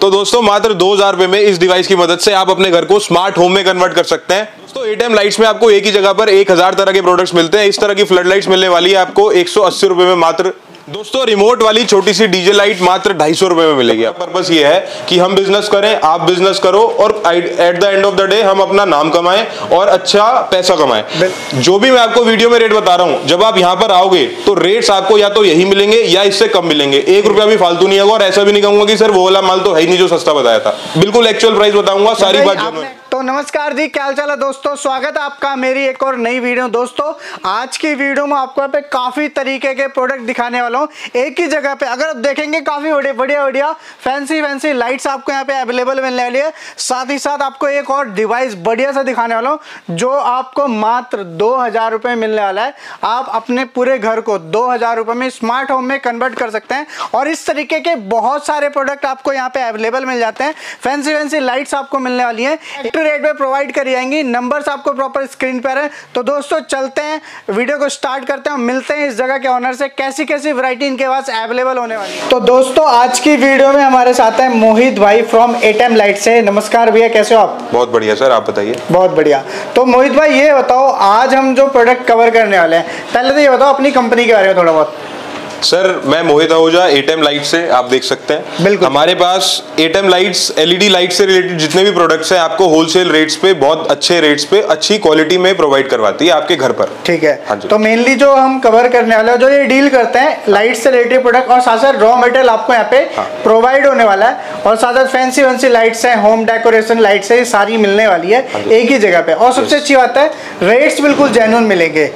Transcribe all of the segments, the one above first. तो दोस्तों मात्र 2000 रुपए में इस डिवाइस की मदद से आप अपने घर को स्मार्ट होम में कन्वर्ट कर सकते हैं। दोस्तों 8M लाइट्स में आपको एक ही जगह पर 1000 तरह के प्रोडक्ट्स मिलते हैं। इस तरह की फ्लड लाइट्स मिलने वाली है आपको 180 रुपए में मात्र। दोस्तों रिमोट वाली छोटी सी डीजे लाइट मात्र 250 रुपए में मिलेगी। पर्पस ये है कि हम बिजनेस करें, आप बिजनेस करो और at the end of the day हम अपना नाम कमाएं और अच्छा पैसा कमाएं। जो भी मैं आपको वीडियो में रेट बता रहा हूं, जब आप यहां पर आओगे तो रेट्स आपको या तो यही मिलेंगे या इससे कम मिलेंगे। एक रुपया भी फालतू नहीं होगा और ऐसा भी नहीं कहूंगा कि सर वो वाला माल तो है नहीं जो सस्ता बताया था, बिल्कुल एक्चुअल प्राइस बताऊंगा सारी बात। तो नमस्कार जी, क्या हाल चाल है दोस्तों, स्वागत है आपका मेरी एक और नई वीडियो। दोस्तों आज की वीडियो में आपको यहाँ पे काफ़ी तरीके के प्रोडक्ट दिखाने वाला हूँ एक ही जगह पे। अगर आप देखेंगे काफ़ी बढ़िया बढ़िया फैंसी फैंसी लाइट्स आपको यहाँ पे अवेलेबल मिलने वाली है। साथ ही साथ आपको एक और डिवाइस बढ़िया सा दिखाने वाला हूँ जो आपको मात्र 2000 रुपये मिलने वाला है। आप अपने पूरे घर को 2000 रुपये में स्मार्ट होम में कन्वर्ट कर सकते हैं और इस तरीके के बहुत सारे प्रोडक्ट आपको यहाँ पर अवेलेबल मिल जाते हैं। फैंसी फैंसी लाइट्स आपको मिलने वाली है, रेट में प्रोवाइड करी जाएंगी, नंबर्स आपको प्रॉपर स्क्रीन पर है। तो दोस्तों चलते हैं, वीडियो को स्टार्ट करते हैं, मिलते हैं इस जगह के ऑनर से कैसी कैसी वैरायटी इनके पास अवेलेबल होने वाली है। तो दोस्तों आज की वीडियो में हमारे साथ हैं मोहित भाई फ्रॉम 8M लाइट्स से। नमस्कार भैया, कैसे हो आप? बहुत बढ़िया सर, आप बताइए। बहुत बढ़िया। तो मोहित भाई ये बताओ, आज हम जो प्रोडक्ट कवर करने वाले हैं, पहले तो ये बताओ अपनी कंपनी के बारे में थोड़ा बहुत। सर मैं मोहित आहूजा 8M लाइट से, आप देख सकते हैं बिल्कुल हमारे पास 8M लाइट्स LED लाइट से रिलेटेड जितने भी प्रोडक्ट्स हैं आपको होलसेल रेट्स पे, बहुत अच्छे रेट्स पे, अच्छी क्वालिटी में प्रोवाइड करवाती है आपके घर पर। ठीक है। हाँ जी। तो मेनली जो हम कवर करने वाले हैं, जो ये डील करते हैं लाइट से रिलेटेड प्रोडक्ट और साथ साथ रॉ मटेरियल आपको यहाँ पे प्रोवाइड होने वाला है और साथ साथ फैंसी वैंसी लाइट्स है, होम डेकोरेशन लाइट्स है, सारी मिलने वाली है एक ही जगह पे। और सबसे अच्छी बात है रेट्स बिल्कुल जेन्युइन मिलेंगे।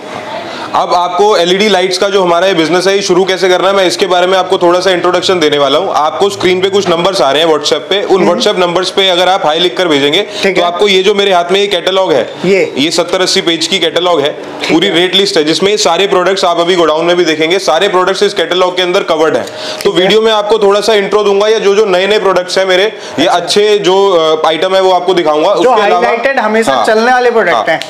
अब आपको LED लाइट्स का जो हमारा ये बिजनेस है ये शुरू कैसे करना है, मैं इसके बारे में आपको थोड़ा सा इंट्रोडक्शन देने वाला हूँ। आपको स्क्रीन पे कुछ नंबर्स आ रहे हैं WhatsApp पे, उन WhatsApp नंबर्स पे अगर आप हाई लिखकर भेजेंगे तो आपको ये जो मेरे हाथ में ये कैटलॉग है, ये 70-80 पेज की कैटलॉग है, पूरी रेट लिस्ट है जिसमें सारे प्रोडक्ट्स आप अभी गोडाउन में भी देखेंगे, सारे प्रोडक्ट्स इस कैटलॉग के अंदर कवर्ड है। तो वीडियो में आपको थोड़ा सा इंट्रो दूंगा या जो जो नए नए प्रोडक्ट्स है मेरे या अच्छे जो आइटम है वो आपको दिखाऊंगा। उसके अलावा हमेशा चलने वाले प्रोडक्ट है,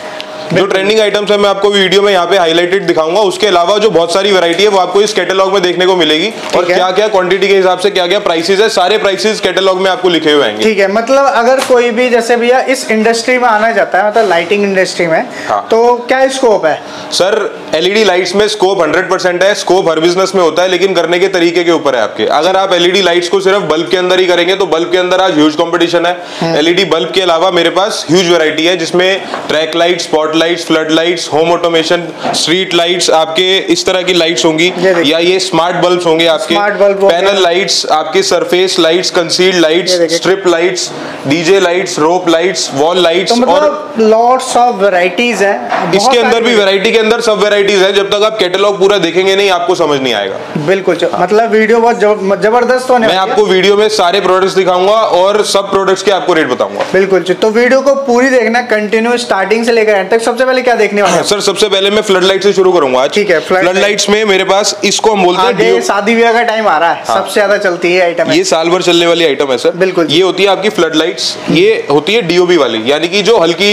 जो ट्रेंडिंग आइटम्स है मैं आपको वीडियो में यहाँ पे हाईलाइटेड दिखाऊंगा। उसके अलावा जो बहुत सारी वैरायटी है वो आपको इस कैटलॉग में देखने को मिलेगी और क्या क्या क्वांटिटी के हिसाब से क्या क्या प्राइसेस है, सारे प्राइसेस कैटलॉग में आपको लिखे हुए हैं। ठीक है, मतलब अगर कोई भी जैसे भैया इस इंडस्ट्री में आना चाहता है, मतलब लाइटिंग इंडस्ट्री में, तो क्या स्कोप है? सर LED लाइट्स में स्कोप 100% है, स्कोप हर बिजनेस में होता है लेकिन करने के तरीके के ऊपर है आपके। अगर आप LED लाइट्स को सिर्फ बल्ब के अंदर ही करेंगे तो बल्ब के अंदर आज ह्यूज कॉम्पिटिशन है। LED बल्ब के अलावा मेरे पास ह्यूज वैरायटी है जिसमें track light, spot lights, flood lights, home automation, street lights, आपके इस तरह की लाइट्स होंगी या ये स्मार्ट बल्ब्स होंगे आपके, पैनल लाइट्स, आपके surface lights, concealed lights, strip lights, DJ lights, rope lights, wall lights. तो मतलब और लॉट्स ऑफ वैरायटीज हैं इसके अंदर भी, वैरायटी के अंदर सब वैरायटीज हैं। जब तक आप कैटलॉग पूरा देखेंगे नहीं आपको समझ नहीं आएगा। बिल्कुल, मतलब वीडियो बहुत जबरदस्त होने, मैं आपको वीडियो में सारे प्रोडक्ट्स दिखाऊंगा और सब प्रोडक्ट्स के आपको रेट बताऊंगा। बिल्कुल, तो वीडियो को पूरी देखना कंटिन्यू, स्टार्टिंग से लेकर एंड तक। सबसे पहले क्या देखने वाले हैं? सर सबसे पहले मैं फ्लड लाइट से शुरू करूंगा। ठीक है, फ्लड लाइट्स में मेरे पास इसको हम बोलते हैं, ये शादी विवाह का टाइम आ रहा है, सबसे ज्यादा चलती है आइटम, ये साल भर चलने वाली आइटम है सर। बिल्कुल, ये होती है आपकी फ्लड लाइट्स, ये होती है DOB वाली, यानी कि जो हल्की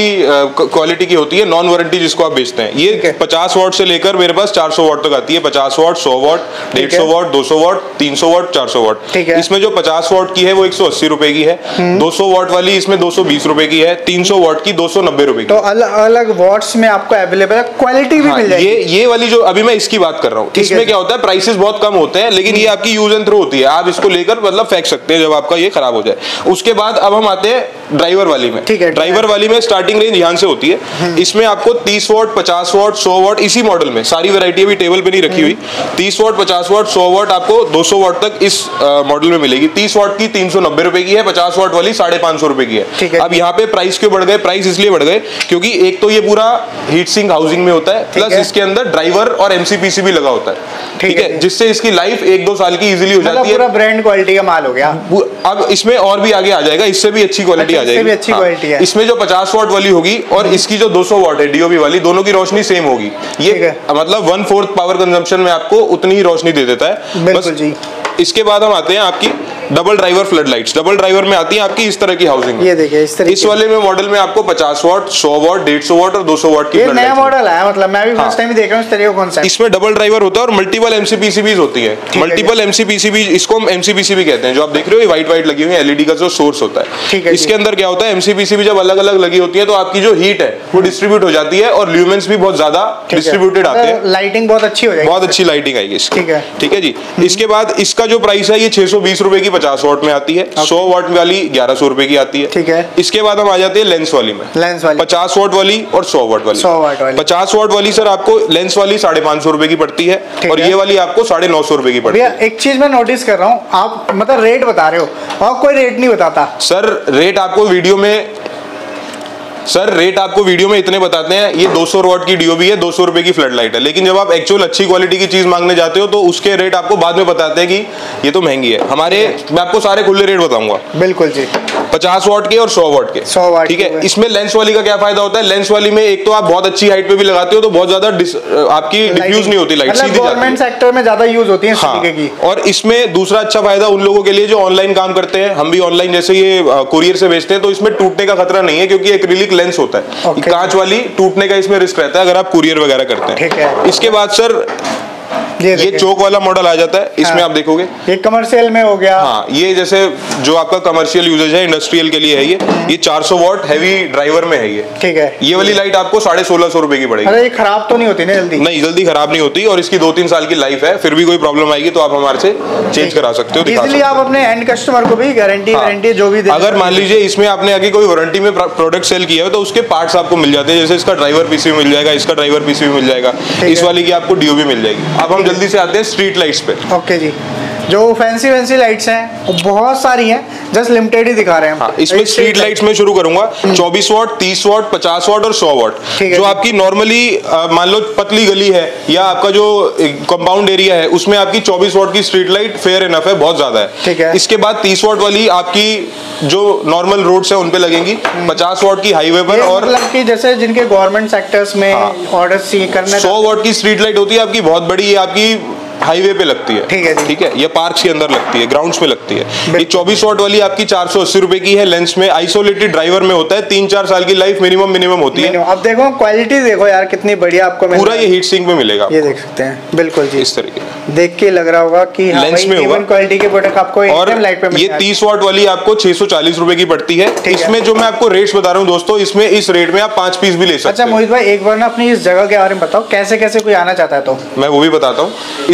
क्वालिटी की होती है, नॉन वारंटी जिसको आप बेचते हैं। ये 50 वाट से लेकर मेरे पास 400 वाट तक आती है, 50 वाट, 100 वाट, 150 वाट, 200 वाट, 300 वाट, 400 वाट। इसमें जो 50 वाट की है वो 180 रुपए की है, 200 वाट वाली इसमें 220 रुपए की है, 300 वाट की 290 रुपए की। अलग वॉट्स में आपको अवेलेबल है, क्वालिटी भी मिल जाएगी। ये वाली जो अभी मैं इसकी बात कर रहा हूँ, इसमें क्या होता है प्राइसेस बहुत कम होते हैं लेकिन ये आपकी यूज एंड थ्रो होती है, आप इसको लेकर मतलब फेंक सकते हैं जब आपका ये खराब हो जाए। उसके बाद अब हम आते हैं ड्राइवर वाली में। ठीक है, ड्राइवर वाली में स्टार्टिंग रेंज यहाँ से होती है, इसमें आपको 30 वाट, 50 वाट, 100 वाट, इसी मॉडल में सारी वैरायटी अभी टेबल पे नहीं रखी हुई, 30 वाट, 50 वाट, 100 वाट, आपको 200 वाट तक इस मॉडल में मिलेगी। 30 वाट की 390 रुपए की है, 50 वाट वाली 550 रुपए की है। अब यहाँ पे प्राइस क्यों बढ़ गए? प्राइस इसलिए बढ़ गए क्योंकि एक तो ये पूरा हीट सिंक हाउसिंग में होता है, प्लस इसके अंदर ड्राइवर और MCPCB लगा होता है। ठीक है, जिससे इसकी लाइफ 1-2 साल की इजीली हो जाती है, पूरा ब्रांड क्वालिटी का माल हो गया। अब इसमें और भी आगे आ जाएगा, इससे भी अच्छी क्वालिटी आ जाएगी, अच्छी क्वालिटी है। इसमें जो 50 वाट वाली होगी और इसकी जो 200 वाट है DOB वाली, दोनों की रोशनी सेम होगी। ये मतलब 1/4 पावर कंजम्पशन में आपको उतनी ही रोशनी दे देता है। इसके बाद हम आते हैं आपकी double driver flood lights, double driver में आती है आपकी इस तरह की हाउसिंग, ये देखिए इस तरह, इस वाले में मॉडल में आपको 50 वाट 100 वाट 150 वाट और 200 वाट की ये नया मॉडल है, मतलब मैं भी फर्स्ट टाइम देख रहा हूं इस तरह का कांसेप्ट। इसमें डबल ड्राइवर होता है और मल्टीपल एमसीपीसीबी होती है, मल्टीपल एमसीपीसीबी, इसको हम एमसीपीसीबी कहते हैं। जो आप देख रहे हो व्हाइट व्हाइट लगी हुई है एलईडी का जो सोर्स होता है, इसके अंदर क्या होता है एमसीपीसीबी जब अलग अलग लगी होती है तो आपकी जो हीट है वो डिस्ट्रीब्यूट हो जाती है और ल्यूमेंस भी बहुत ज्यादा डिस्ट्रीब्यूटेड आते हैं, लाइटिंग बहुत अच्छी हो जाएगी, बहुत अच्छी लाइटिंग आएगी। ठीक है जी। इसके बाद इसका जो प्राइस है ये 620 रुपए की 50 वाट में आती है, 100 वाट वाली 1100 रुपए की आती है। ठीक है। इसके बाद हम आ जाते हैं लेंस वाली में, लेंस वाली 50 वाट वाली और 100 वाट वाली। 50 वाट वाली सर आपको लेंस वाली 550 रुपए की पड़ती है और ये वाली आपको 950 रुपए की पड़ती है। एक चीज मैं नोटिस कर रहा हूँ, आप मतलब रेट बता रहे हो और कोई रेट नहीं बताता सर। रेट आपको वीडियो में, सर रेट आपको वीडियो में इतने बताते हैं, ये 200 वाट की डीओबी है, 200 रुपए की फ्लड लाइट है, लेकिन जब आप एक्चुअल अच्छी क्वालिटी की चीज मांगने जाते हो तो उसके रेट आपको बाद में बताते हैं कि ये तो महंगी है। हमारे, मैं आपको सारे खुले रेट बताऊंगा। बिल्कुल जी। 50 वाट के और 100 वाट के, 100 वाट। ठीक है। इसमें लेंस वाली का क्या फायदा होता है, लेंस वाली में एक तो आप बहुत अच्छी हाइट पे भी लगाते हो तो बहुत ज्यादा आपकी डिफ्यूज नहीं होती लाइट, सीधी गवर्नमेंट सेक्टर में ज्यादा यूज होती है। हाँ। और इसमें दूसरा अच्छा फायदा उन लोगों के लिए जो ऑनलाइन काम करते हैं, हम भी ऑनलाइन जैसे ये कुरियर से बेचते हैं, तो इसमें टूटने का खतरा नहीं है क्योंकि एक्रिलिक लेंस होता है। okay. कांच वाली टूटने का इसमें रिस्क रहता है अगर आप कुरियर वगैरह करते हैं। okay. इसके बाद सर ये चौक वाला मॉडल आ जाता है। इसमें हाँ, आप देखोगे ये कमर्शियल में हो गया। हाँ, ये जैसे जो आपका कमर्शियल यूजेज है, इंडस्ट्रियल के लिए है ये 400 वाट हैवी ड्राइवर में है ये। ठीक है। ये वाली लाइट आपको 1650 रुपए की पड़ेगी। अरे ये खराब तो नहीं होती ना जल्दी? नहीं, जल्दी खराब नहीं होती और इसकी 2-3 साल की लाइफ है, फिर भी कोई प्रॉब्लम आएगी तो आप हमारे से चेंज करा सकते हो। इसलिए आप अपने एंड कस्टमर को भी गारंटी वारंटी जो भी, अगर मान लीजिए इसमें आपने आगे कोई वारंटी में प्रोडक्ट सेल किया है तो उसके पार्ट्स आपको मिल जाते हैं, जैसे इसका ड्राइवर पीस भी मिल जाएगा, इसका ड्राइवर पीस भी मिल जाएगा, इस वाली की आपको डीओबी मिल जाएगी। अब हम जल्दी से आते हैं स्ट्रीट लाइट्स पे। ओके जी। जो फैंसी लाइट्स हैं बहुत सारी हैं, जस्ट लिमिटेड ही दिखा रहे हैं। हाँ, इसमें स्ट्रीट लाइट्स में शुरू करूंगा 24 वाट, 30 वाट, 50 वाट और 100 वाट। जो आपकी नॉर्मली मान लो पतली गली है या आपका जो कंपाउंड एरिया है उसमें आपकी 24 वाट की स्ट्रीट लाइट फेयर इनफ है, बहुत ज्यादा है। ठीक है। इसके बाद 30 वाट वाली आपकी जो नॉर्मल रोड्स है उनपे लगेंगी, 50 वाट की हाईवे पर, और मतलब कि जैसे जिनके गवर्नमेंट सेक्टर्स में ऑर्डर सी करना। 100 वाट की स्ट्रीट लाइट होती है आपकी बहुत बड़ी, ये आपकी हाईवे पे लगती है। ठीक है। ठीक है। ये पार्क के अंदर लगती है, ग्राउंड्स में लगती है। ये 24 वाट वाली आपकी 480 रुपए की है, लेंस में आइसोलेटेड ड्राइवर में होता है, 3-4 साल की लाइफ मिनिमम होती है। अब देखो क्वालिटी देखो यार कितनी बढ़िया, आपको पूरा ये हीट सिंक में मिलेगा, ये देख सकते हैं। बिल्कुल जी, इस तरीके देख के लग रहा होगा कि लेंस में होगा क्वालिटी के प्रोडक्ट आपको एकदम लाइट पे मिलेगा। ये 30 वाट वाली आपको 640 रुपए की पड़ती है। इसमें जो मैं आपको रेट्स बता रहा हूँ दोस्तों, इसमें इस रेट में आप 5 पीस भी ले सकते हैं। अच्छा मोहित भाई, एक बार ना अपनी इस जगह के बारे में बताओ, कैसे कैसे कोई आना चाहता है तो मैं वो भी बताता हूँ।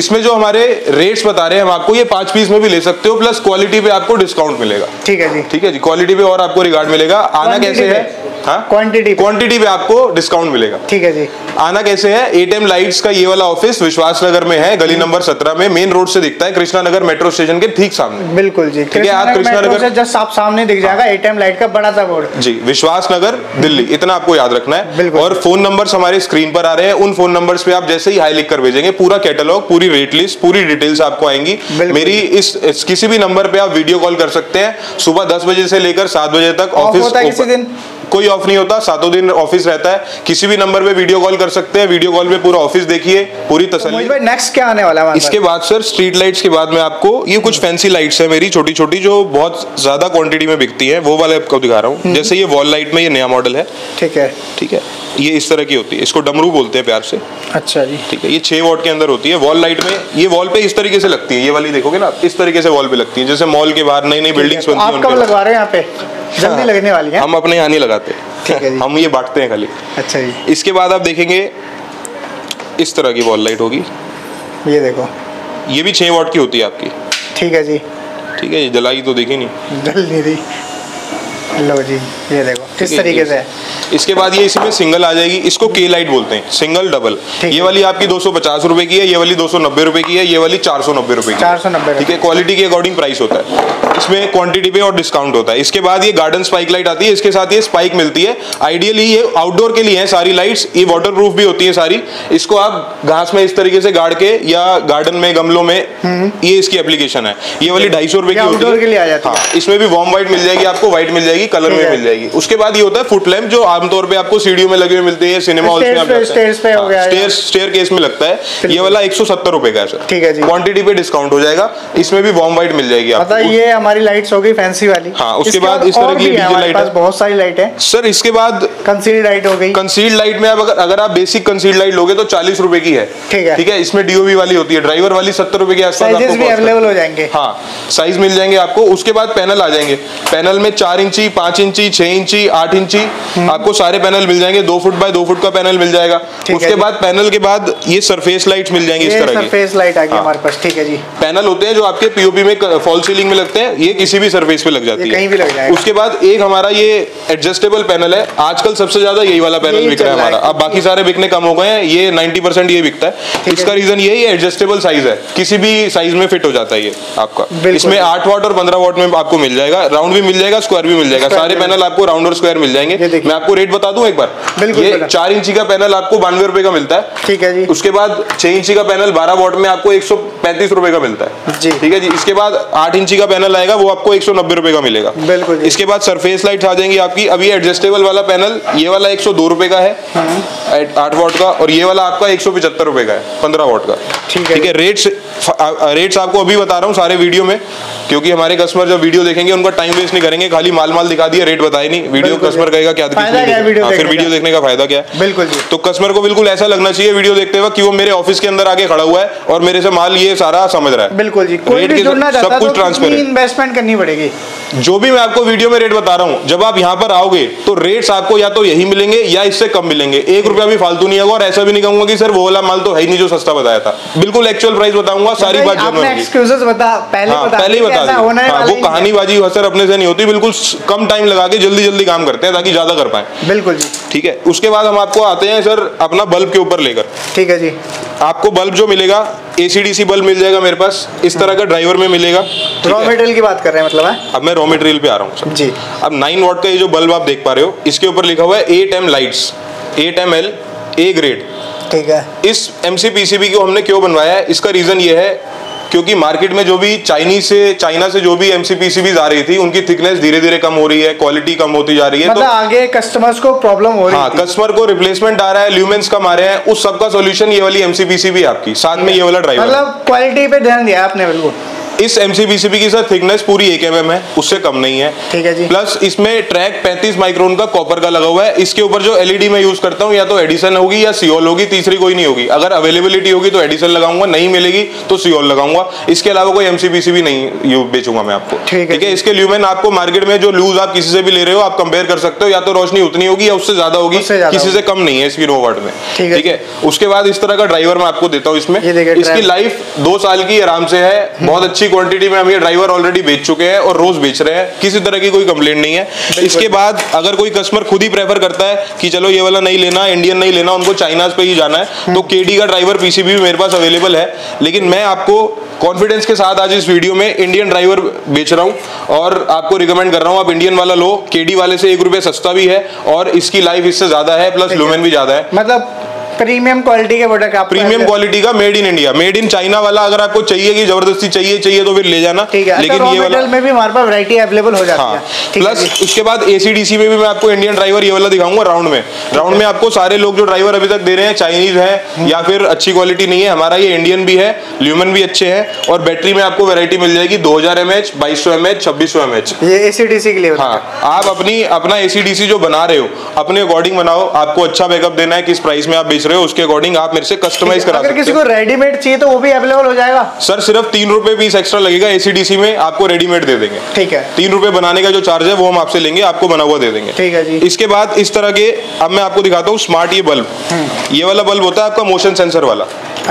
इसमें जो हमारे रेट्स बता रहे हैं हम आपको, ये 5 पीस में भी ले सकते हो, प्लस क्वालिटी पे आपको डिस्काउंट मिलेगा। ठीक है जी। ठीक है जी, क्वालिटी पे और आपको रिगार्ड मिलेगा। आना कैसे है? क्वांटिटी पे आपको डिस्काउंट मिलेगा। ठीक है जी। आना कैसे है? 8M लाइट्स का ये वाला ऑफिस विश्वास नगर में है, गली नंबर 17 में, मेन रोड से दिखता है, कृष्णा नगर मेट्रो स्टेशन के ठीक सामने। बिल्कुल जी। ठीक है, आप कृष्णा नगर से जस्ट आप सामने दिख जाएगा 8M लाइट का बड़ा सा बोर्ड जी, विश्वास नगर दिल्ली, इतना आपको याद रखना है। और फोन नंबर्स हमारे स्क्रीन पर आ रहे हैं, उन फोन नंबर्स पे आप जैसे ही हाई लिख कर भेजेंगे पूरा कैटलॉग, पूरी रेट लिस्ट, पूरी डिटेल्स आपको आएंगी। मेरी इस किसी भी नंबर पे आप वीडियो कॉल कर सकते हैं। सुबह 10 बजे से लेकर 7 बजे तक ऑफिस, कोई ऑफ नहीं होता, सातों दिन ऑफिस रहता है। किसी भी नंबर पे वीडियो कॉल कर सकते हैं, वीडियो कॉल पे पूरा ऑफिस देखिए, पूरी तसल्ली। तो नेक्स्ट क्या आने वाला है? इसके बाद सर स्ट्रीट लाइट्स के बाद में आपको ये कुछ फैंसी लाइट्स है मेरी छोटी छोटी, जो बहुत ज्यादा क्वांटिटी में बिकती है, वो वाले आपको दिखा रहा हूँ। जैसे ये वॉल लाइट में ये नया मॉडल है। ठीक है। ठीक है, ये इस तरह की होती है, इसको डमरू बोलते हैं प्यार से। अच्छा जी। ठीक है, ये 6 वाट के अंदर होती है। वॉल लाइट में ये वॉल पे इस तरीके से लगती है, ये वाली देखोगे ना आप, इस तरीके से वॉल पे लगती है, जैसे मॉल के बाहर नई नई बिल्डिंग्स बनती है। कब लगवा रहे हैं यहाँ पे? जल्दी लगने वाली है। हम अपने यहाँ नहीं लगाते। ठीक है, हम ये बांटते हैं खाली। अच्छा जी। इसके बाद आप देखेंगे इस तरह की वॉल लाइट होगी, ये देखो, ये भी 6 वाट की होती है आपकी। ठीक है जी। ठीक है, जलाई तो देखी नहीं, जल नहीं रही। लो जी, ये देखो किस तरीके से। इसके बाद ये इसमें सिंगल आ जाएगी, इसको के लाइट बोलते हैं, सिंगल डबल। ये वाली आपकी 250 रुपए की है, ये वाली 290 रुपए की है, ये वाली 490 रुपए की, 490। ठीक है, क्वालिटी के अकॉर्डिंग प्राइस होता है, इसमें क्वांटिटी पे और डिस्काउंट होता है। इसके बाद ये गार्डन स्पाइक लाइट आती है, इसके साथ ये स्पाइक मिलती है। आइडियली ये आउटडोर के लिए है सारी लाइट्स, ये वाटर प्रूफ भी होती है सारी। इसको आप घास में इस तरीके से गाड़ के या गार्डन में गमलों में, ये इसकी एप्लीकेशन है। ये वाली 250 रुपए की होती है, इसमें भी वार्म व्हाइट मिल जाएगी आपको, व्हाइट मिल जाएगी, जाएगी, कलर में मिल जाएगी। उसके बाद ये होता है फुट लैम्प, जो आमतौर पे आपको सीढ़ियों में लगे हुए मिलते हैं, सिनेमा हॉल में, स्टेयर केस में लगता है। ये वाला 170 रुपए का है सर, ठीक है जी, क्वांटिटी पे डिस्काउंट हो जाएगा। इसमें भी वार्म वाइट मिल जाएगी आपको। ये हमारी लाइट्स होगी फैंसी वाली। हाँ, उसके बाद इस तरह की डीजे लाइट है, बहुत सारी लाइट है सर। इसके बाद कंसील्ड लाइट हो गई। कंसील्ड लाइट में अगर आप बेसिक कंसील्ड लाइट लोगे तो 40 रुपए की है, ठीक है। इसमें डीओबी वाली होती है, ड्राइवर वाली 70 रुपए के आसपास अवेलेबल हो जाएंगे। हाँ, साइज मिल जाएंगे आपको। उसके बाद पैनल आ जाएंगे। पैनल में 4 इंची, 5 इंची, 6 इंची, 8 इंची आपको सारे पैनल मिल जाएंगे। 2 फुट बाय 2 फुट का पैनल मिल जाएगा। उसके बाद पैनल के बाद ये सरफेस लाइट मिल जाएंगी, इस तरह की सरफेस लाइट आ गई हमारे पास, ठीक है जी। पैनल होते हैं जो आपके पीओपी में फॉल सीलिंग में लगते हैं, ये किसी भी सरफेस पे लग जाती है, कहीं भी लग जाएगा। उसके बाद एक हमारा ये एडजस्टेबल पैनल है, आजकल सबसे ज्यादा यही वाला पैनल बिक रहा है हमारा। अब बाकी सारे बिकने कम हो गए हैं, ये 90% ये बिकता है। इसका रीजन यही है, एडजस्टेबल साइज है, किसी भी साइज में फिट हो जाता है ये आपका। इसमें 8 वाट और 15 वाट में आपको मिल जाएगा। राउंड भी मिल जाएगा, स्क्वायर भी मिल जाएगा, सारे पैनल आपको राउंड और स्क्वायर मिल जाएंगे। मैं आपको रेट बता दूं एक बार, ये 4 इंची का पैनल आपको 92 रुपए का मिलता है, ठीक है जी। उसके बाद 6 इंची का पैनल 12 वाट में आपको 135 रुपए का मिलता है, ठीक है जी। इसके बाद 8 इंची का पैनल आएगा, वो आपको 190 रुपए का मिलेगा, बिल्कुल। इसके बाद सरफेस लाइट आ जाएंगी आपकी। अभी एडजस्टेबल वाला पैनल, ये वाला 102 रुपए का है, 8 वाट का, और ये वाला आपका 175 रुपए का है, 15 वाट का, ठीक है। रेट्स आपको अभी बता रहा हूँ सारे वीडियो में, क्योंकि हमारे कस्टमर जब वीडियो देखेंगे उनका टाइम वेस्ट नहीं करेंगे। खाली माल दिखा दिया, रेट बताए नहीं, वीडियो कस्टमर कहेगा क्या, फिर वीडियो देखने का फायदा क्या है, बिल्कुल। तो कस्टमर को बिल्कुल ऐसा लगना चाहिए वीडियो देखते वक्त कि वो मेरे ऑफिस के अंदर आके खड़ा हुआ है और मेरे से माल ये सारा समझ रहा है, बिल्कुल जी। रेट के सब कुछ ट्रांसफर, इन्वेस्टमेंट करनी पड़ेगी। जो भी मैं आपको वीडियो में रेट बता रहा हूँ, जब आप यहाँ पर आओगे तो रेट्स आपको या तो यही मिलेंगे या इससे कम मिलेंगे। 1 रुपया भी फालतू नहीं होगा, और ऐसा भी नहीं कहूंगा कि सर वो वाला माल तो है नहीं जो सस्ता बताया था, बिल्कुल एक्चुअल प्राइस बताऊंगा, सारी बात जनरल। वो कहानीबाजी सर अपने से नहीं होती, बिल्कुल कम टाइम लगा के जल्दी जल्दी काम करते हैं ताकि ज्यादा कर पाए, बिल्कुल, ठीक है। उसके बाद हम आपको आते हैं सर अपना बल्ब के ऊपर लेकर, ठीक है जी। आपको बल्ब जो मिलेगा, AC/DC बल्ब मिल जाएगा मेरे पास, इस तरह का ड्राइवर में मिलेगा। रॉ मटेरियल की बात कर रहे हैं, मतलब है? अब मैं रॉ मटेरियल पे आ रहा हूँ सर जी। अब 9 वाट का ये जो बल्ब आप देख पा रहे हो, इसके ऊपर लिखा हुआ है 8M lights, 8ML A grade, ठीक है। इस MCPCB को हमने क्यों बनवाया है, इसका रीजन ये है क्योंकि मार्केट में जो भी चाइना से जो भी MCPCBs आ रही थी, उनकी थिकनेस धीरे धीरे कम हो रही है, क्वालिटी कम होती जा रही है, मतलब तो आगे कस्टमर्स को प्रॉब्लम हो रही है। हाँ, कस्टमर को रिप्लेसमेंट आ रहा है, ल्यूमेंस कम आ रहे हैं, उस सबका सॉल्यूशन ये वाली MCPCB आपकी, साथ में ये वाला ड्राइवर, मतलब क्वालिटी पे ध्यान दिया आपने, बिल्कुल। इस MCPCB की सर थिकनेस पूरी 1 mm है, उससे कम नहीं है, ठीक है जी। प्लस इसमें ट्रैक 35 माइक्रोन का कॉपर का लगा हुआ है। इसके ऊपर जो LED मैं यूज करता हूँ, या तो एडिसन होगी या सियोल होगी, तीसरी कोई नहीं होगी। अगर अवेलेबिलिटी होगी तो एडिसन लगाऊंगा, नहीं मिलेगी तो सियोल लगाऊंगा। इसके अलावा कोई MCPCB नहीं बेचूंगा मैं आपको, ठीक है। इसके ल्यूमेन आपको मार्केट में जो लूज आप किसी से भी ले रहे हो, आप कंपेयर कर सकते हो, या तो रोशनी उतनी होगी या उससे ज्यादा होगी, किसी से कम नहीं है इसकी रोवर्ट में, ठीक है। उसके बाद इस तरह का ड्राइवर मैं आपको देता हूँ, इसमें इसकी लाइफ 2 साल की आराम से है, बहुत अच्छी क्वांटिटी में हम ये ड्राइवर ऑलरेडी बेच चुके हैं और रोज बेच रहे हैं, किसी तरह की कोई कंप्लेंट नहीं है। इसके बाद अगर कोई कस्टमर खुद ही प्रेफर करता है कि चलो ये वाला नहीं लेना, इंडियन नहीं लेना, उनको चाइना पे ही जाना है, तो KD का ड्राइवर PCB भी मेरे पास अवेलेबल है। लेकिन मैं आपको कॉन्फिडेंस के साथ आज इस वीडियो में इंडियन ड्राइवर बेच रहा हूँ और आपको रिकमेंड कर रहा हूँ आप इंडियन वाला लो, KD वाले से 1 रुपया सस्ता भी है और इसकी लाइफ इससे ज्यादा है, प्लस लुमेन भी ज्यादा है, मतलब प्रीमियम क्वालिटी के प्रोडक्ट आप, प्रीमियम क्वालिटी का, made in India. Made in China वाला अगर आपको चाहिए कि जबरदस्ती चाहिए तो फिर ले जाना, ठीक है। लेकिन ये वाला में भी हमारे पास वैरायटी अवेलेबल हो जाती है, प्लस उसके बाद AC/DC में भी मैं आपको इंडियन ड्राइवर ये वाला दिखाऊंगा। राउंड में आपको सारे लोग जो ड्राइवर अभी तक दे रहे हैं चाइनीज है या फिर अच्छी क्वालिटी नहीं है, हमारा ये इंडियन भी है, ल्यूमेन भी अच्छे है, और बैटरी में आपको वैरायटी मिल जाएगी 2000 mAh, 2200 mAh, 2600 mAh, ये AC/DC के लिए। हाँ, आप अपना AC/DC जो बना रहे हो अपने अकॉर्डिंग बनाओ, आपको अच्छा बैकअप देना है, किस प्राइस में आप बेच रहे हो उसके अकॉर्डिंग आप मेरे से कस्टमाइज करा सकते हो। अगर किसी को रेडीमेड चाहिए तो वो भी अवेलेबल हो जाएगा सर, सिर्फ 3 रुपए पीस एक्स्ट्रा लगेगा, AC/DC में आपको रेडीमेड दे देंगे, ठीक है। 3 रुपए बनाने का जो चार्ज है वो हम आपसे लेंगे, आपको बना हुआ दे देंगे, ठीक है जी। इसके बाद इस तरह के अब मैं आपको दिखाता हूँ स्मार्ट ये बल्ब, ये वाला बल्ब होता है आपका मोशन सेंसर वाला,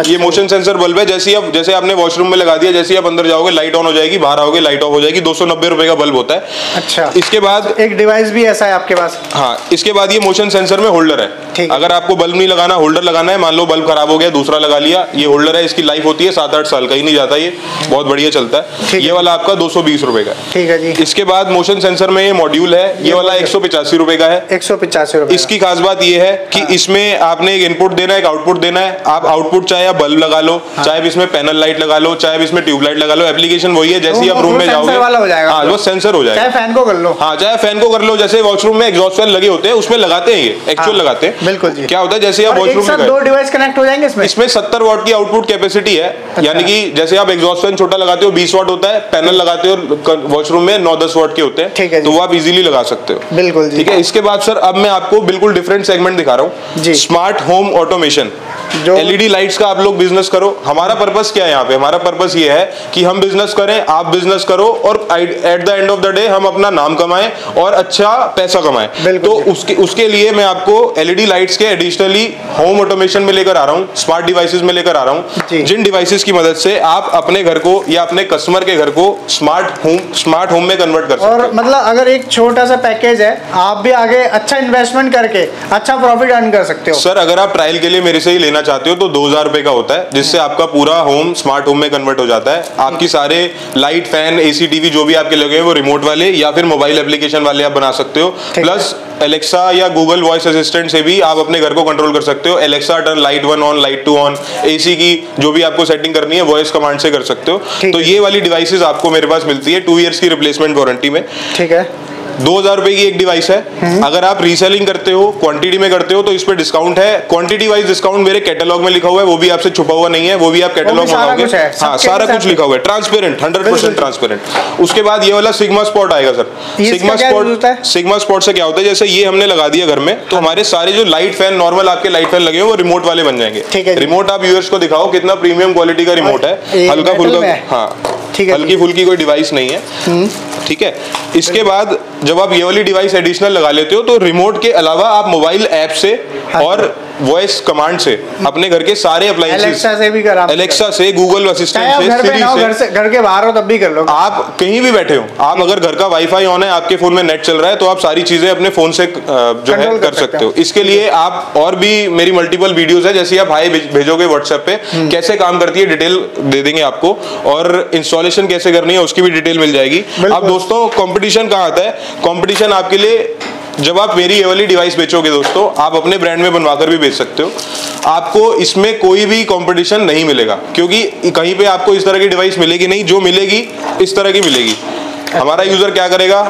ये मोशन सेंसर बल्ब है। जैसे आपने वॉशरूम में लगा दिया, जैसे आप अंदर जाओगे लाइट ऑन हो जाएगी, बाहर आओगे लाइट ऑफ हो जाएगी। 290 रुपए का बल्ब होता है। अच्छा, इसके बाद एक डिवाइस भी ऐसा है आपके पास। हाँ, इसके बाद ये मोशन सेंसर में होल्डर है, अगर आपको बल्ब नहीं लगाना, होल्डर लगाना है, मान लो बल्ब खराब हो गया दूसरा लगा लिया, ये होल्डर है, इसकी लाइफ होती है 7-8 साल, कहीं नहीं जाता, ये बहुत बढ़िया चलता है। ये वाला आपका 220 रुपए का, ठीक है जी। इसके बाद मोशन सेंसर में ये मॉड्यूल है, ये वाला 185 रुपए का है, 185 रुपए। इसकी खास बात ये है कि इसमें आपने एक इनपुट देना है, एक आउटपुट देना है। आप आउटपुट चाहे आप बल्ब लगा लो, चाहे इसमें पैनल लाइट लगा लो, चाहे इसमें ट्यूबलाइट लगा लो, एप्लीकेशन वही है। जैसे आप रूम में जाओगे वो सेंसर हो जाएगा, चाहे फैन को कर लो, हाँ चाहे फैन को कर लो। जैसे वॉशरूम में एग्जॉस्ट फैन लगे होते हैं, उसमें लगाते हैं, ये एक्चुअल लगाते हैं। बिल्कुल जी। क्या होता है जैसे आप वॉशरूम में दो डिवाइस कनेक्ट हो जाएंगे, इसमें 70 वाट की आउटपुट कैपेसिटी है, यानी कि जैसे आप एग्जॉस्ट फैन छोटा लगाते हो 20 वाट होता है, पैनल लगाते हो वॉशरूम में 9-10 वाट के होते हैं, तो वो आप इजीली लगा सकते हो। बिल्कुल ठीक है। इसके बाद सर अब मैं आपको बिल्कुल डिफरेंट सेगमेंट दिखा रहा हूँ, smart home automation. LED lights का आप लोग बिजनेस करो, हमारा पर्पस क्या है यहाँ पे? हमारा पर्पस ये है कि हम बिजनेस करें, आप बिजनेस करो, और at the end of the day हम अपना नाम कमाएं और अच्छा पैसा कमाएं। तो उसके लिए मैं आपको एलईडी लाइट्स के एडिशनली होम ऑटोमेशन में लेकर आ रहा हूँ, स्मार्ट डिवाइसेस में लेकर आ रहा हूँ, जिन डिवाइसेस की मदद से आप अपने घर को या अपने कस्टमर के घर को स्मार्ट होम में कन्वर्ट कर सकते हो। और मतलब अगर एक छोटा सा पैकेज है, आप भी आगे अच्छा इन्वेस्टमेंट करके अच्छा प्रॉफिट अर्न कर सकते हो। सर अगर आप ट्रायल के लिए मेरे से ही लेना चाहते हो तो 2000 रुपए का होता है, जिससे आपका पूरा होम स्मार्ट होम में कन्वर्ट हो जाता है। आपकी सारे लाइट, फैन, एसी, टीवी जो भी आपके लगे हैं वो रिमोट वाले या फिर मोबाइल एप्लीकेशन वाले आप बना सकते हो। प्लस एलेक्सा या गूगल वॉइस असिस्टेंट से भी आप अपने घर को कंट्रोल कर सकते हो। Alexa turn light 1 on, light 2 on, AC की जो भी आपको सेटिंग करनी है वॉइस कमांड से कर सकते हो। तो ये वाली डिवाइसेस आपको मेरे पास मिलती है 2 इयर्स की रिप्लेसमेंट वारंटी में। ठीक है, 2000 रुपए की एक डिवाइस है। अगर आप रीसेलिंग करते हो, क्वांटिटी में करते हो तो इस पे डिस्काउंट है। क्वांटिटी वाइज डिस्काउंट मेरे कैटलॉग में लिखा हुआ है, वो भी आपसे छुपा हुआ नहीं है, वो भी आप कैटलॉग में आओगे, हाँ सारा कुछ लिखा हुआ है, ट्रांसपेरेंट, 100% ट्रांसपेरेंट। उसके बाद ये वाला सिग्मा स्पॉट आएगा सर। सिग्मा स्पॉट से क्या होता है, जैसे ये हमने लगा दिया घर में, तो हमारे सारे जो लाइट फैन, नॉर्मल आपके लाइट फैन लगे हुए, वो रिमोट वाले बन जाएंगे। रिमोट आप व्यूअर्स को दिखाओ, कितना प्रीमियम क्वालिटी का रिमोट है, हल्का फुल्का, हाँ हल्की फुल्की कोई डिवाइस नहीं है। ठीक है, इसके बाद जब आप ये वाली डिवाइस एडिशनल लगा लेते हो तो रिमोट के अलावा आप मोबाइल ऐप से और वॉइस कमांड से अपने घर के सारे अप्लायंसेस, एलेक्सा से भी करा, एलेक्सा से, गूगल असिस्टेंट से, सीरी से, घर के बाहर हो तब भी कर लो, आप कहीं भी बैठे हो, आप अगर घर का वाईफाई ऑन है, आपके फोन में नेट चल रहा है, तो आप सारी चीजें अपने फोन से जो है कर सकते हो। इसके लिए आप और भी मेरी मल्टीपल वीडियोस है, जैसे आप हाई भेजोगे व्हाट्सएप पे, कैसे काम करती है डिटेल दे देंगे आपको, और इंस्टॉलेशन कैसे करनी है उसकी भी डिटेल मिल जाएगी। अब दोस्तों कॉम्पिटिशन कहाँ आता है? कॉम्पिटिशन आपके लिए जब आप मेरी ये वाली डिवाइस बेचोगे दोस्तों, आप अपने ब्रांड में बनवाकर भी बेच सकते हो, आपको इसमें कोई भी कंपटीशन नहीं मिलेगा, क्योंकि कहीं पे आपको इस तरह की डिवाइस मिलेगी नहीं। जो मिलेगी इस तरह की मिलेगी। हमारा यूजर क्या करेगा,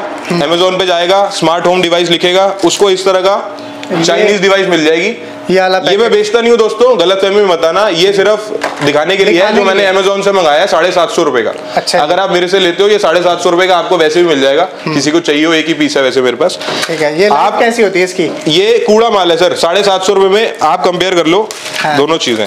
अमेजोन पे जाएगा, स्मार्ट होम डिवाइस लिखेगा, उसको इस तरह का चाइनीज डिवाइस मिल जाएगी। ये मैं बेचता नहीं हूँ दोस्तों, गलतफहमी मत आना, ये सिर्फ दिखाने के लिए है। जो मैंने अमेजोन से मंगाया है 750 रुपए का। अच्छा, अगर आप मेरे से लेते हो ये 750 रुपए का आपको वैसे भी मिल जाएगा, किसी को चाहिए हो, एक ही पीस है वैसे मेरे पास। ठीक है, ये आप कैसी होती है इसकी? ये कूड़ा माल है सर। 750 रुपए में आप कंपेयर कर लो दोनों चीजें।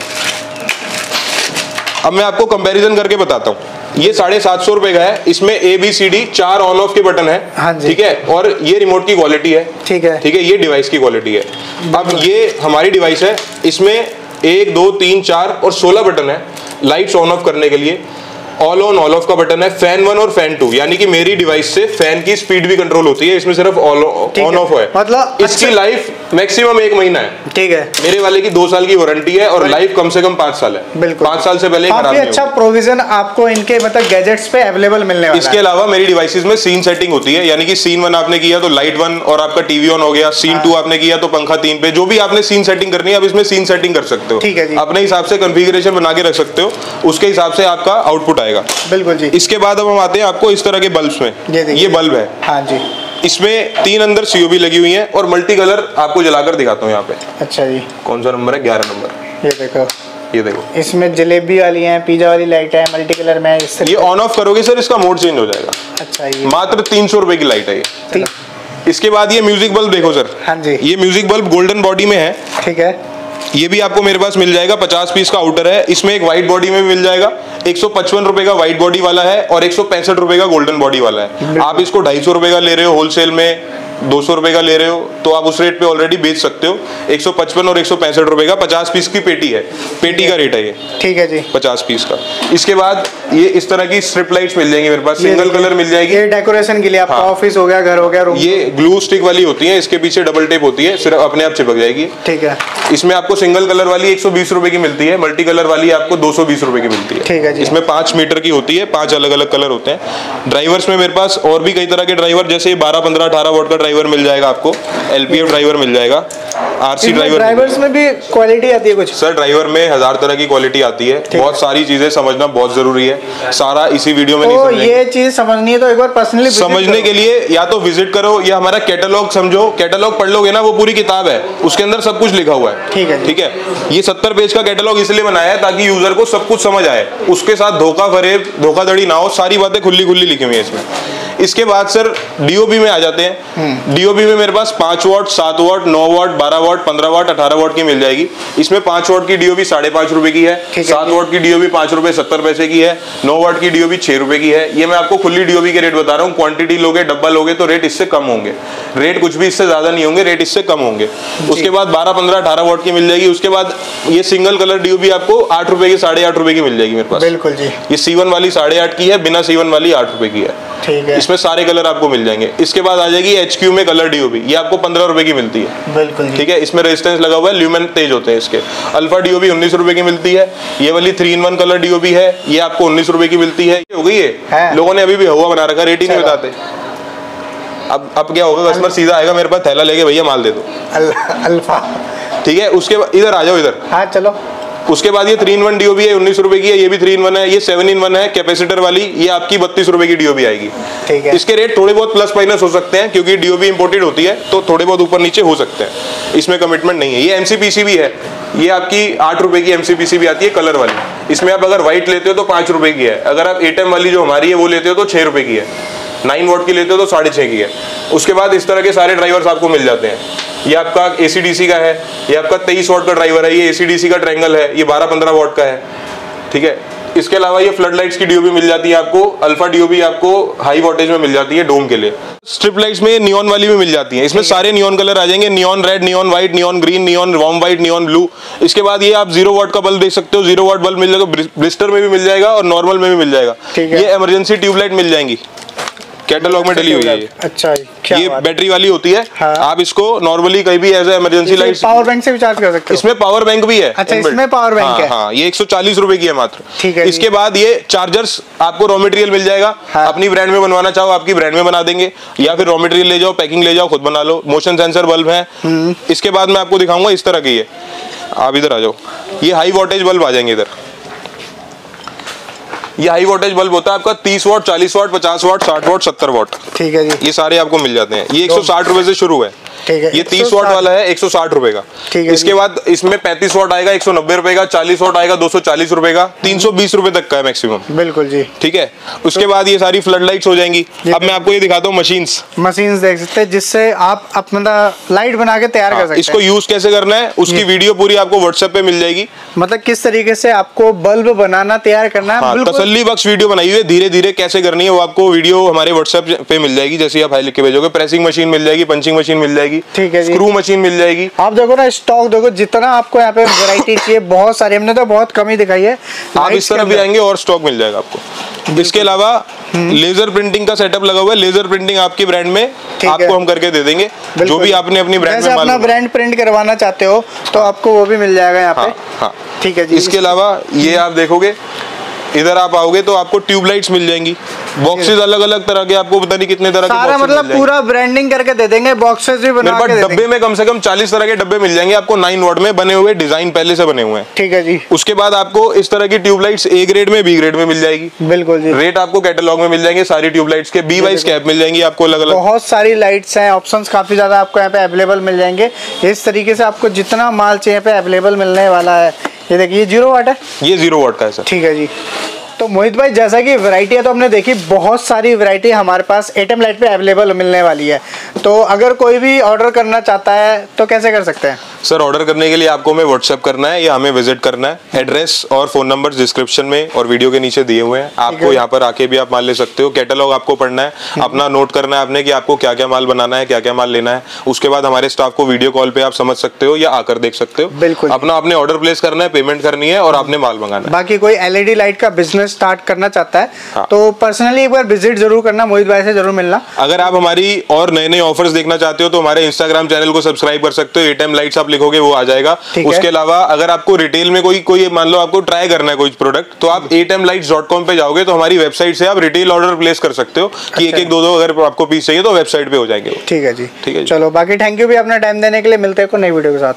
अब मैं आपको कंपैरिजन करके बताता हूँ। ये 750 रुपए का है, इसमें ABCD 4 ऑन ऑफ के बटन है। हाँ जी। ठीक है, और ये रिमोट की क्वालिटी है। ठीक है, ठीक है, ये डिवाइस की क्वालिटी है। अब ये हमारी डिवाइस है, इसमें 1, 2, 3, 4 और 16 बटन है लाइट्स ऑन ऑफ करने के लिए। ऑल ऑन ऑल ऑफ का बटन है, फैन 1 और फैन 2, यानी कि मेरी डिवाइस से फैन की स्पीड भी कंट्रोल होती है। इसमें सिर्फ ऑन ऑफ है, मतलब इसकी लाइफ मैक्सिमम 1 महीना है। ठीक है, मेरे वाले की 2 साल की वारंटी है और लाइफ कम से कम 5 साल है। बिल्कुल, 5 साल से पहले खराब नहीं होगी। अच्छा प्रोविजन आपको इनके मतलब गैजेट्स पे अवेलेबल मिलने वाला है। इसके अलावा मेरी डिवाइसेस में सीन सेटिंग होती है, यानी कि सीन 1 आपने किया तो लाइट 1 और आपका टीवी ऑन हो गया, सीन 2 आपने किया तो पंखा 3 पे, जो भी आपने सीन सेटिंग करनी है आप इसमें सीन सेटिंग कर सकते हो। ठीक है, अपने हिसाब से कॉन्फ़िगरेशन बना के रख सकते हो, उसके हिसाब से आपका आउटपुट आएगा। बिल्कुल जी। इसके बाद अब हम आते हैं आपको इस तरह के बल्ब्स में। ये बल्ब है। हाँ जी। इसमें 3 अंदर COB लगी हुई है और मल्टी कलर आपको जलाकर दिखाता हूँ यहाँ पे। अच्छा जी, कौन सा नंबर है? 11 नंबर। ये देखो, ये देखो, इसमें जलेबी वाली है, पिज्जा वाली लाइट है, मल्टी कलर में। ये ऑन ऑफ करोगे सर, इसका मोड चेंज हो जाएगा। अच्छा, ये मात्र 300 रुपए की लाइट है ये। इसके बाद ये म्यूजिक बल्ब देखो सर। हाँ जी, ये म्यूजिक बल्ब गोल्डन बॉडी में है। ठीक है, ये भी आपको मेरे पास मिल जाएगा। 50 पीस का आउटर है, इसमें एक व्हाइट बॉडी में भी मिल जाएगा। 155 रुपए का व्हाइट बॉडी वाला है और 165 रुपए का गोल्डन बॉडी वाला है। आप इसको 250 रुपए का ले रहे हो होलसेल में, 200 रुपये का ले रहे हो तो आप उस रेट पे ऑलरेडी बेच सकते हो। 155 और 165 रुपये का 50 पीस की पेटी है, पेटी का रेट है ये, ठीक है जी, 50 पीस का। इसके बाद ये इस तरह की स्ट्रिप लाइट्स मिल जाएंगी मेरे पास, सिंगल कलर मिल जाएगी, ये डेकोरेशन के लिए आपका ऑफिस हो गया, घर हो गया, रूम। ये ग्लू स्टिक वाली होती है, इसके पीछे डबल टेप होती है, सिर्फ अपने आप चिपक जाएगी, ठीक है। इसमें आपको सिंगल कलर वाली 120 रुपये की मिलती है, मल्टी कलर वाली आपको 220 रुपये की मिलती है, ठीक है जी। इसमें 5 मीटर की होती है, 5 अलग अलग कलर होते हैं। ड्राइवर्स में मेरे पास और भी कई तरह के ड्राइवर, जैसे 12, 15, 18 वॉट का ड्राइवर मिल जाएगा आपको, LPF ड्राइवर मिल जाएगा, RC ड्राइवर। ड्राइवर्स में भी क्वालिटी आती है कुछ? सर ड्राइवर में 1000 तरह की क्वालिटी आती है, बहुत सारी चीजें समझना बहुत जरूरी है, सारा इसी वीडियो में नहीं समझेंगे। ये चीज समझनी है तो एक बार पर्सनली समझने के लिए या तो विजिट करो या हमारा कैटलॉग समझो। कैटलॉग पढ़ लोगे ना, वो पूरी किताब है, उसके अंदर सब कुछ लिखा हुआ है, ठीक है, ठीक है। ये 70 पेज का कैटलॉग इसलिए बनाया है ताकि यूजर को सब कुछ समझ आए, उसके साथ धोखा फरेब धोखाधड़ी ना हो, सारी बातें खुली खुली लिखी हुई है इसमें। इसके बाद सर DOB में आ जाते हैं। DOB में मेरे पास 5 watt, 7 watt, 9 watt, 12 watt, 15 watt, 18 watt की मिल जाएगी। इसमें 5 वॉट की DOB 5.5 रुपए की है, 7 वॉट की DOB 5 रुपए 70 पैसे की है, 9 वॉट की DOB 6 रुपए की है। ये मैं आपको खुली DOB के रेट बता रहा हूँ, क्वांटिटी लोगे, डब्बा लोगे तो रेट इससे कम होंगे, रेट कुछ भी इससे ज्यादा नहीं होंगे, रेट इससे कम होंगे। उसके बाद 12, 15, 18 वॉट की मिल जाएगी। उसके बाद ये सिंगल कलर DOB आपको 8 रुपए की, 8.5 रुपए की मिल जाएगी मेरे पास, बिल्कुल जी। ये C1 वाली 8.5 की है, बिना C1 वाली 8 रुपए की है, ठीक है। इसमें सारे कलर आपको मिल जाएंगे। इसके बाद आ जाएगी HQ में कलर DOB, ये आपको 15 रुपए की मिलती है, बिल्कुल ठीक है। इसमें रेजिस्टेंस लगा हुआ है, ल्यूमेन तेज होते हैं इसके। अल्फा DOB 19 रुपए की मिलती है, ये वाली 3-in-1 कलर DOB है, ये आपको 19 रुपए की मिलती है। ये हो गई है, लोगों ने अभी भी हवा बना रखा, रेट ही नहीं बताते। अब क्या होगा, कस्टमर सीधा आएगा मेरे पास थैला लेके, भैया माल दे दो अल्फा, ठीक है। उसके बाद इधर आ जाओ, इधर हाँ चलो। उसके बाद ये 3-in-1 DOB है, 19 रुपए की है, ये भी 3-in-1 है, ये 7-in-1 है कैपेसिटर वाली, ये आपकी 32 रुपए की DOB आएगी, ठीक है। इसके रेट थोड़े बहुत प्लस माइनस हो सकते हैं क्योंकि DOB इंपोर्टेड होती है, तो थोड़े बहुत ऊपर नीचे हो सकते हैं, इसमें कमिटमेंट नहीं है। ये MCPCB है, ये आपकी 8 रुपए की MCPCB आती है कलर वाली। इसमें आप अगर व्हाइट लेते हो तो 5 रुपए की है, अगर आप 8M वाली जो हमारी है वो लेते हो तो 6 रुपए की है, 9 वॉट की लेते हो तो 6.5 की है। उसके बाद इस तरह के सारे ड्राइवर्स आपको मिल जाते हैं। ये आपका AC/DC का है, ये आपका 23 वॉट का ड्राइवर है, ये AC/DC का ट्रायंगल है, ये 12-15 वॉट का है, ठीक है। इसके अलावा ये फ्लड लाइट्स की DOB मिल जाती है आपको, अल्फा DOB आपको हाई वोल्टेज में मिल जाती है डोम के लिए। स्ट्रिप लाइट्स में नियॉन वाली भी मिल जाती है, इसमें सारे नियॉन कलर आ जाएंगे, neon red, neon white, neon green, neon warm white, neon blue. इसके बाद ये आप 0 वॉट का बल्ब देख सकते हो, 0 वॉट बल्ब मिल जाएगा, ब्लिस्टर में भी मिल जाएगा और नॉर्मल में भी मिल जाएगा। ये इमरजेंसी ट्यूबलाइट मिल जाएंगी, कैटलॉग में डली हुई है। अच्छा, ये बैटरी वाली होती है, हाँ। आप इसको नॉर्मली कहीं भी as a emergency light, power bank से भी चार्ज कर सकते हो। इसमें पावर बैंक भी है, अच्छा इसमें पावर बैंक है, हाँ। ये 140 रुपए की है मात्र, ठीक है। इसके बाद ये चार्जर्स आपको रॉ मटेरियल मिल जाएगा, हाँ। अपनी ब्रांड में बनवाना चाहो आपकी ब्रांड में बना देंगे, या फिर रॉ मटेरियल ले जाओ, पैकिंग ले जाओ, खुद बना लो। मोशन सेंसर बल्ब है। इसके बाद मैं आपको दिखाऊंगा इस तरह की, आप इधर आ जाओ, ये हाई वोल्टेज बल्ब आ जाएंगे इधर। ये हाई वोल्टेज बल्ब होता है आपका 30 watt, 40 watt, 50 watt, 60 watt, 70 watt, ठीक है जी। ये सारे आपको मिल जाते हैं। ये 160 रुपए से शुरू है, ठीक है। ये 30 वॉट वाला है 160 रुपए का, ठीक है। इसके बाद इसमें 35 वॉट आएगा 190 रुपए का, 40 वॉट आएगा 240 रुपए का, 320 रुपए तक का है मैक्सिमम, बिल्कुल जी, ठीक है। उसके बाद ये सारी फ्लड लाइट्स हो जाएंगी। अब मैं आपको ये दिखाता हूँ मशीन्स देख सकते हैं, जिससे आप अपना लाइट बना के तैयार कर सकते हैं। इसको यूज कैसे करना है उसकी वीडियो पूरी आपको व्हाट्सएप पे मिल जाएगी, मतलब किस तरीके से आपको बल्ब बनाना तैयार करना है, तसल्ली बख्श वीडियो बनाई हुई है, धीरे धीरे कैसे करनी है वो आपको वीडियो हमारे व्हाट्सएप पे मिल जाएगी। जैसे आप हाई लिख के भेजोगे, प्रेसिंग मशीन मिल जाएगी, पंचिंग मशीन मिल जाएगी, ठीक है, स्क्रू मशीन मिल जाएगी। आप देखो ना स्टॉक देखो जितना आपको यहाँ पे वैरायटी चाहिए, बहुत सारी, हमने तो बहुत कमी दिखाई है। आप इस तरफ भी आएंगे और स्टॉक मिल जाएगा आपको। इसके अलावा लेजर प्रिंटिंग का सेटअप लगा हुआ है, लेजर प्रिंटिंग आपकी ब्रांड में आपको हम करके दे देंगे, जो भी आपने अपनी ब्रांड में अपना ब्रांड प्रिंट करवाना चाहते हो तो आपको वो भी मिल जाएगा यहाँ पे, ठीक है जी। इसके अलावा ये आप देखोगे, इधर आप आओगे तो आपको ट्यूबलाइट्स मिल जाएंगी, बॉक्सेस अलग अलग तरह के, आपको पता नहीं कितने तरह के, सारा मतलब पूरा ब्रांडिंग करके दे देंगे, बॉक्सेस भी बना के दे देंगे। डब्बे में कम से कम 40 तरह के डब्बे मिल जाएंगे आपको, 9 वॉट में बने हुए, डिजाइन पहले से बने हुए हैं, ठीक है जी। उसके बाद आपको इस तरह की ट्यूबलाइट्स A ग्रेड में, B ग्रेड में मिल जाएगी, बिल्कुल जी। रेट आपको कैटलॉग में मिल जाएंगे सारी ट्यूबलाइट्स के, B-वाइज कैप मिल जाएंगी आपको अलग अलग, बहुत सारी लाइट्स है, ऑप्शन काफी ज्यादा आपको यहाँ पे अवेलेबल मिल जाएंगे। इस तरीके से आपको जितना माल चाहिए यहाँ पे अवेलेबल मिलने वाला है। ये देखिए, ये 0 वॉट है, ये 0 वॉट का है सर, ठीक है जी। तो मोहित भाई, जैसा कि वैरायटी है तो हमने देखी, बहुत सारी वैरायटी हमारे पास 8M लाइट पे अवेलेबल मिलने वाली है, तो अगर कोई भी ऑर्डर करना चाहता है तो कैसे कर सकते हैं? सर ऑर्डर करने के लिए आपको हमें व्हाट्सएप करना है या हमें विजिट करना है? एड्रेस और फोन नंबर डिस्क्रिप्शन में और वीडियो के नीचे दिए हुए हैं, आपको यहाँ पर आके भी आप माल ले सकते हो। कैटलॉग आपको पढ़ना है, अपना नोट करना है आपने कि आपको क्या क्या माल बनाना है, क्या क्या माल लेना है। उसके बाद हमारे स्टाफ को वीडियो कॉल पे आप समझ सकते हो या आकर देख सकते हो। बिल्कुल अपना आपने ऑर्डर प्लेस करना है, पेमेंट करनी है और आपने माल मंगाना है। बाकी कोई एलईडी लाइट का बिजनेस स्टार्ट करना चाहता है तो पर्सनली एक बार विजिट जरूर करना, मोहित भाई से जरूर मिलना। अगर आप हमारी और नए नए ऑफर्स देखना चाहते हो तो हमारे इंस्टाग्राम चैनल को सब्सक्राइब कर सकते हो, 8M लाइट्स लिखोगे वो आ जाएगा। उसके अलावा अगर आपको रिटेल में कोई मान लो आपको ट्राई करना है कोई प्रोडक्ट, तो आप 8mlights.com पे जाओगे तो हमारी वेबसाइट से आप रिटेल ऑर्डर प्लेस कर सकते हो कि एक एक दो दो अगर आपको पीस चाहिए तो वेबसाइट पे हो जाएंगे। ठीक है जी, ठीक है। चलो बाकी थैंक यू भी अपना टाइम देने के लिए, मिलते हैं को नई वीडियो के साथ।